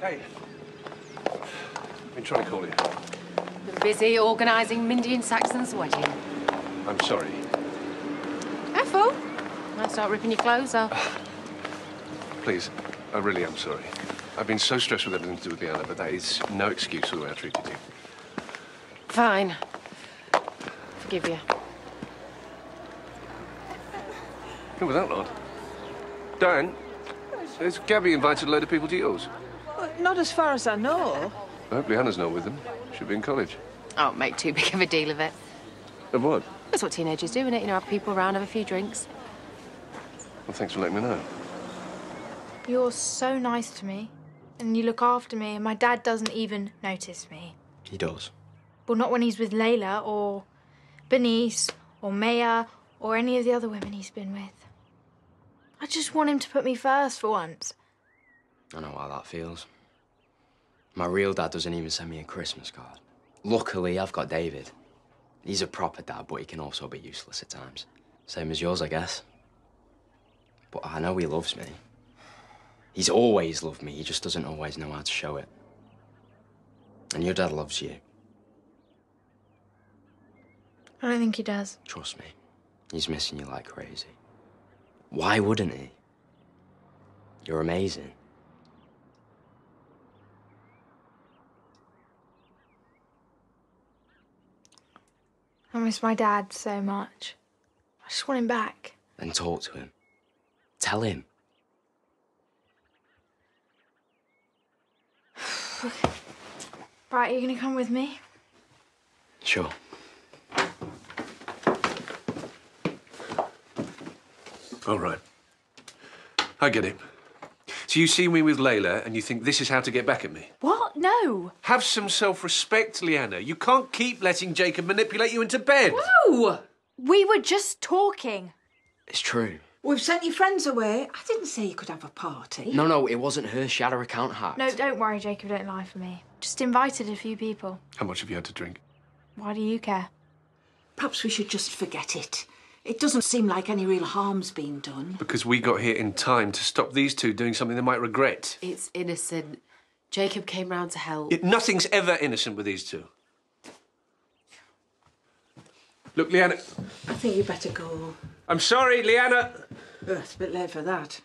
Hey. I've been trying to call you. I'm busy organising Mindy and Saxon's wedding. I'm sorry. Ethel, I'll start ripping your clothes off. Please, I really am sorry. I've been so stressed with everything to do with Leanna, but that is no excuse for the way I treated you. Fine. Forgive you. Who was that, Lord? Dan, has Gabby invited a load of people to yours? Well, not as far as I know. I hope Leanna's not with them. She'll be in college. I won't make too big of a deal of it. Of what? That's what teenagers do, isn't it? You know, have people around, have a few drinks. Well, thanks for letting me know. You're so nice to me, and you look after me, and my dad doesn't even notice me. He does. Well, not when he's with Layla, or Bernice, or Maya, or any of the other women he's been with. I just want him to put me first for once. I know how that feels. My real dad doesn't even send me a Christmas card. Luckily, I've got David. He's a proper dad, but he can also be useless at times. Same as yours, I guess. But I know he loves me. He's always loved me, he just doesn't always know how to show it. And your dad loves you. I don't think he does. Trust me, he's missing you like crazy. Why wouldn't he? You're amazing. I miss my dad so much. I just want him back. Then talk to him. Tell him. Right, are you going to come with me? Sure. All right. I get it. So you see me with Layla and you think this is how to get back at me? What? No. Have some self-respect, Leanna. You can't keep letting Jacob manipulate you into bed. No! We were just talking. It's true. We've sent your friends away. I didn't say you could have a party. No, no, it wasn't her. She had her account hacked. No, don't worry, Jacob. Don't lie for me. Just invited a few people. How much have you had to drink? Why do you care? Perhaps we should just forget it. It doesn't seem like any real harm's been done. Because we got here in time to stop these two doing something they might regret. It's innocent. Jacob came round to help. Nothing's ever innocent with these two. Look, Leanna... I think you better go. I'm sorry, Leanna. It's a bit late for that.